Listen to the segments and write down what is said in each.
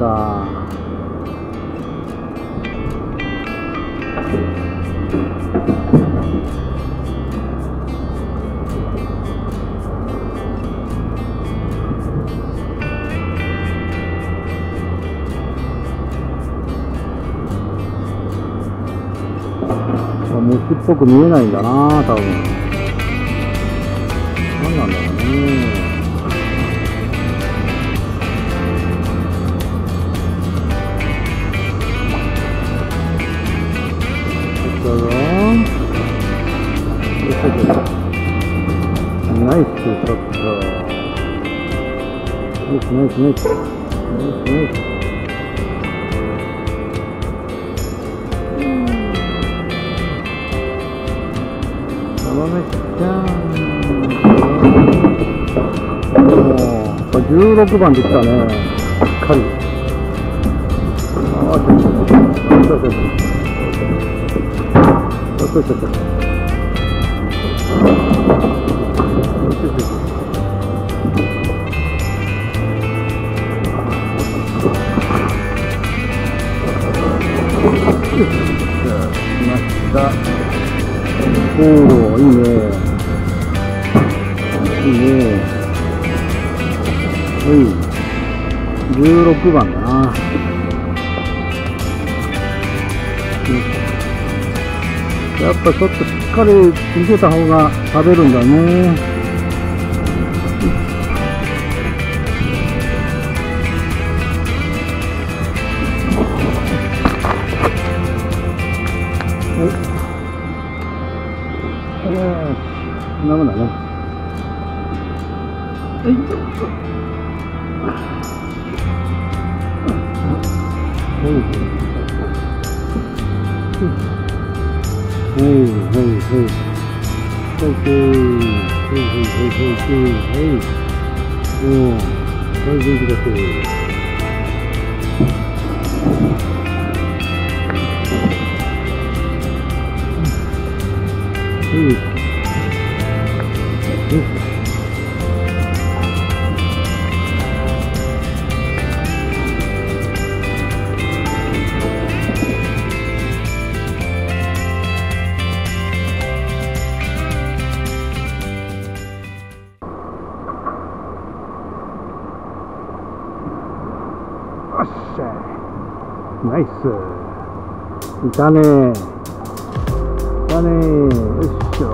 か。木っぽく見えないんだな、多分。何なんだろうね。ナイス。16番できたね、しっかり。おお、いいね。いいね。16番だな。やっぱちょっとしっかり見てた方が食べるんだね。こんなもんだね。はい。はい。ナイス。いたねー。いたねー。よいしょ。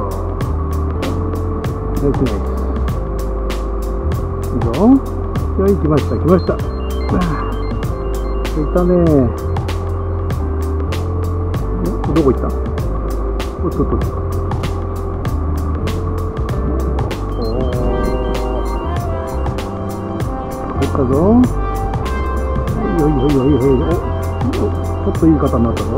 ナイスナイス。いいぞ。はい、来ました、来ました。いたねー。どこ行った？おっとっとっと。おー。行ったぞ。はい。ちょっといい方になったぞ。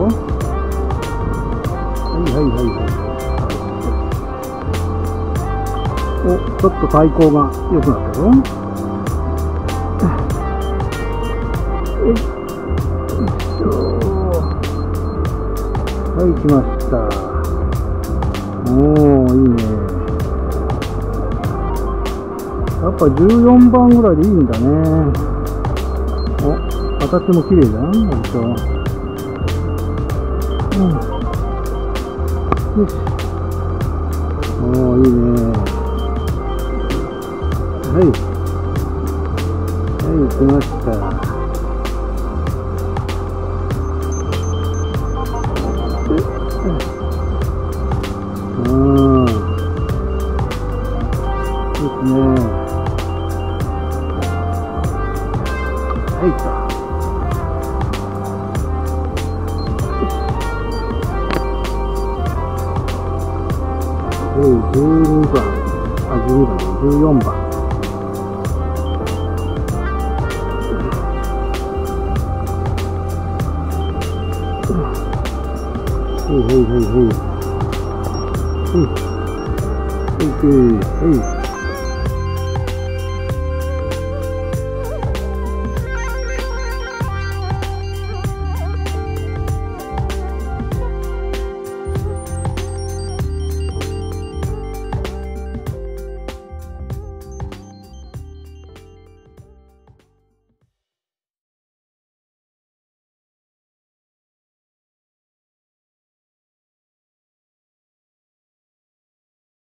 お、ちょっと最高が良くなったぞ。よいしょ。はい、来ました。おー、いいね。やっぱ14番ぐらいでいいんだね。形も綺麗じゃん、本当。うん。よし。おー、いいね。はい。はい、来ました。うん。いいですね。はい。12番、あ、12番、14番。はいはいはいはい。